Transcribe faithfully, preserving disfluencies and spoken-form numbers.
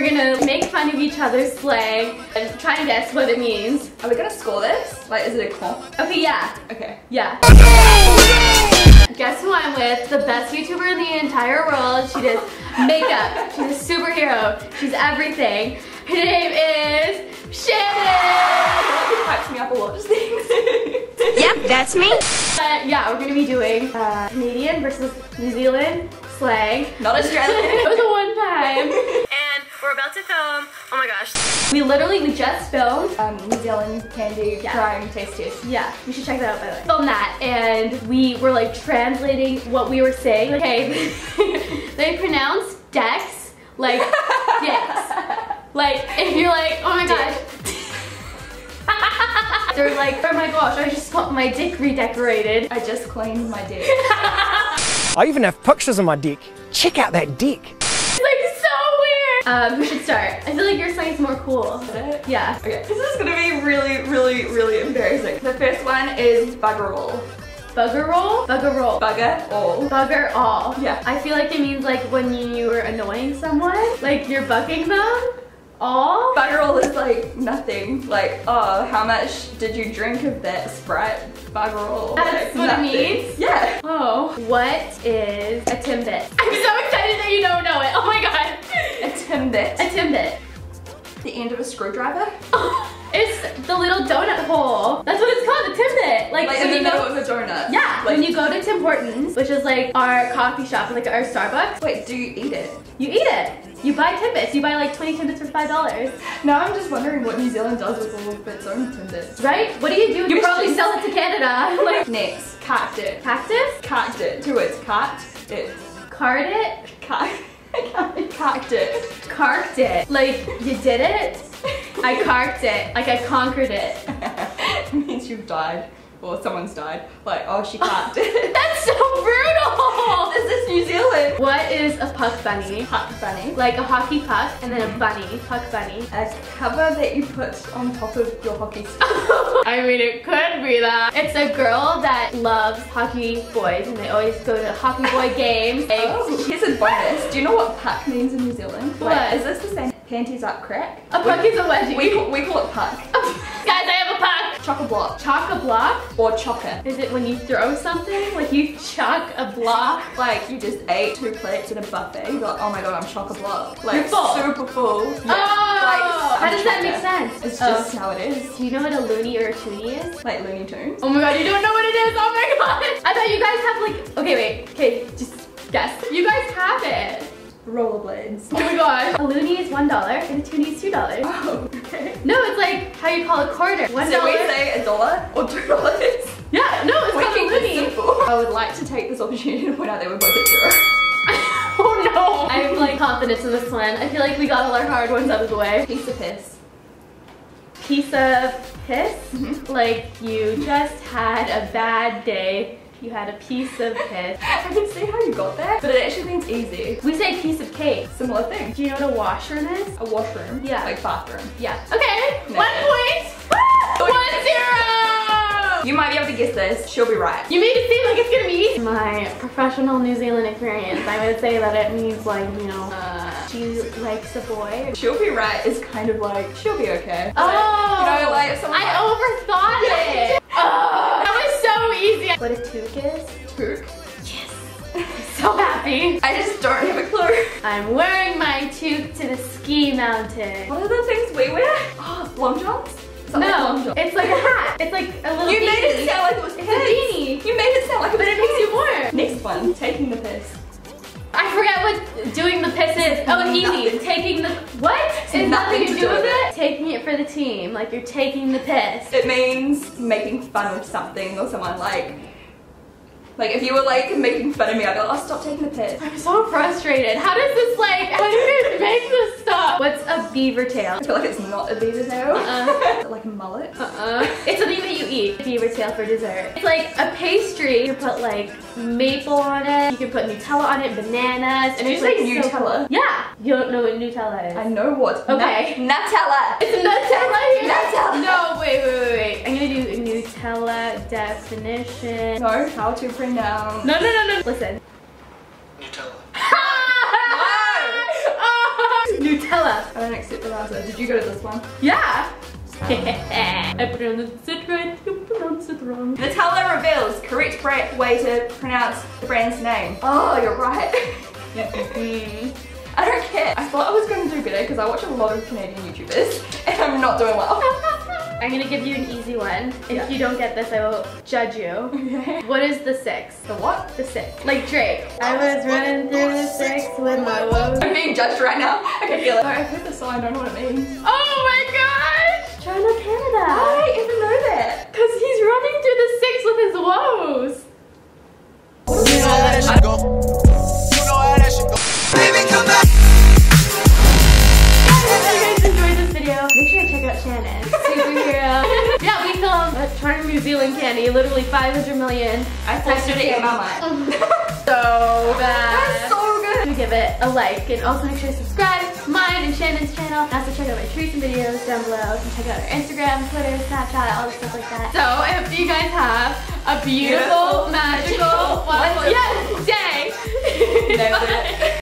we're gonna make fun of each other's slang and try and guess what it means. Are we gonna score this? Like, is it a comp? Okay, yeah. Okay. Yeah. Guess who I'm with? The best YouTuber in the entire world. She does makeup. She's a superhero. She's everything. Her name is Shannon. She pipes me up a lot of things. Yep, that's me. But yeah, we're gonna be doing uh, Canadian versus New Zealand slang. Not Australian. It was a one time. And we're about to film. Oh my gosh. We literally we just filmed um, New Zealand candy yeah. trying taste test. Yeah, you should check that out by the way. Film that, and we were like translating what we were saying. Like, hey, they pronounce decks like dicks. Like, if you're like, oh my gosh. They're like, oh my gosh, I just got my dick redecorated. I just cleaned my dick. I even have pictures of my dick. Check out that dick. It's like so weird. Um, we should start. I feel like your slang is more cool. Is it? Yeah. Okay. This is gonna be really, really, really embarrassing. The first one is bugger all. Bugger all? Bugger all. Bugger all. Bugger all. Yeah. I feel like it means like when you were annoying someone, like you're bugging them. All? Bugger all is like nothing. Like, oh, how much did you drink of that Sprite? Bugger all. That's like, what nothing. It means? Yeah. Oh. What is a Timbit? I'm so excited that you don't know it. Oh my god. A Timbit. A Timbit. The end of a screwdriver? Oh, it's the little donut hole. That's what it's called, a Timbit. Like, like when in you the middle go, of a donut. Yeah, like, when you go to Tim Hortons, which is like our coffee shop, like our Starbucks. Wait, do you eat it? You eat it. You buy Timbits. You buy like twenty Timbits for five dollars. Now I'm just wondering what New Zealand does with all of its own Timbits. Right? What do you do? You, you probably sell it to Canada. Like, next, cart it. Cactus? Cart it. Two words, cart it. Cart it? Cart it. I carked it. Carked it. Like, you did it? I carked it. Like, I conquered it. It means you've died. Or someone's died. Like, oh, she carked it. That's so brutal! This is New Zealand. What is a puck bunny? Puck bunny. Like a hockey puck and then a bunny. Puck bunny. A cover that you put on top of your hockey stick. I mean, it could be that. It's a girl that loves hockey boys and they always go to hockey boy games. Oh, here's a bonus. Do you know what puck means in New Zealand? What? Wait, is this the same? Panties up crack? A puck we, is a wedgie. We, we call it puck. Guys, I have a puck. Chock-a-block. Chock-a-block? Or chocker. Is it when you throw something? Like you chuck a block? Like you just ate two plates in a buffet. You're like, oh my god, I'm chock-a-block. Like, you're full. Super full. Yeah. Oh! Like, how does that make sense? It's just oh. how it is. Do you know what a loonie or a toonie is? Like Looney Tunes? Oh my god, you don't know what it is! Oh my god! I thought you guys have like... Okay, wait. Okay, just guess. You guys have it. Rollerblades. Oh my god. A loonie is one dollar and a toonie is two dollars. Oh, okay. No, it's like how you call a quarter. One dollar. Did we say a dollar or two dollars? Yeah, no, it's not a loonie. I would like to take this opportunity to point out they were both at zero. Oh no. I have like confidence in this one. I feel like we got all our hard ones out of the way. Piece of piss. Piece of piss? Mm-hmm. Like you just had a bad day. You had a piece of piss. I can see how you got there, but it actually means easy. We say piece of cake. Similar thing. Do you know what a washroom is? A washroom? Yeah. Like bathroom. Yeah. Okay, no. one point. One zero! You might be able to guess this. She'll be right. You made it seem like it's gonna be easy. My professional New Zealand experience, I would say that it means like, you know, uh, she likes a boy. She'll be right is kind of like, she'll be okay. Oh! Like, you know, like if someone I like, overthought it! Oh! Easy. What a touque is? Touque? Yes. I'm so happy. I just don't have a clue. I'm wearing my touque to the ski mountain. What are the things we wear? Oh, long johns? No, like long johns? It's like a hat. It's like a little You beanie. Made it sound like it was it's a beanie. You made it sound like it was But it makes you warm. Next one, taking the piss. I forget what doing the piss is. Oh, it's easy. Nothing. Taking the, what? It's nothing, nothing to do, do with it. it. Taking it for the team, like you're taking the piss. It means making fun of something or someone like, like if you were like making fun of me, I'd go, oh, stop taking the piss. I'm so frustrated. How does this like, how do you guys make this stop? What's a beavertail? I feel like it's not a beavertail. Uh-uh. Like a mullet? Uh-uh. It's something that you eat. Beavertail for dessert. It's like a pastry. You put like maple on it. You can put Nutella on it, bananas. And it's like Nutella. So yeah. You don't know what Nutella is. I know what. Okay. Nut Nutella. It's Nutella here. Nutella. No, wait, wait, wait, wait. I'm gonna do Nutella definition. No, how to pronounce. No, no, no, no. Listen. Nutella. Nutella. I don't accept the answer. Did you go to this one? Yeah. I pronounced it right, you pronounced it wrong. Nutella reveals correct way to pronounce the brand's name. Oh, you're right. I don't care. I thought I was going to do better because I watch a lot of Canadian YouTubers and I'm not doing well. I'm going to give you an easy one. If yeah. you don't get this, I will judge you. Okay. What is the six? The what? The six. Like Drake. I was running through the six with my woes. I'm being judged right now. I can feel it. No, I've heard this song. I don't know what it means. Oh my gosh! China, Canada. Why did I even know that? Because he's running through the six with his woes. You know how that should go. You know how that should go. Baby, come back. Make sure to check out Shannon, superhero. Yeah, we filmed a charm New Zealand candy, literally five hundred million. I tested it in my mind. So bad. That's so good. Do give it a like and also make sure to subscribe to mine and Shannon's channel. And also check out my treats and videos down below. You can check out our Instagram, Twitter, Snapchat, all the stuff like that. So I hope you guys have a beautiful, beautiful magical, wonderful, yes, day.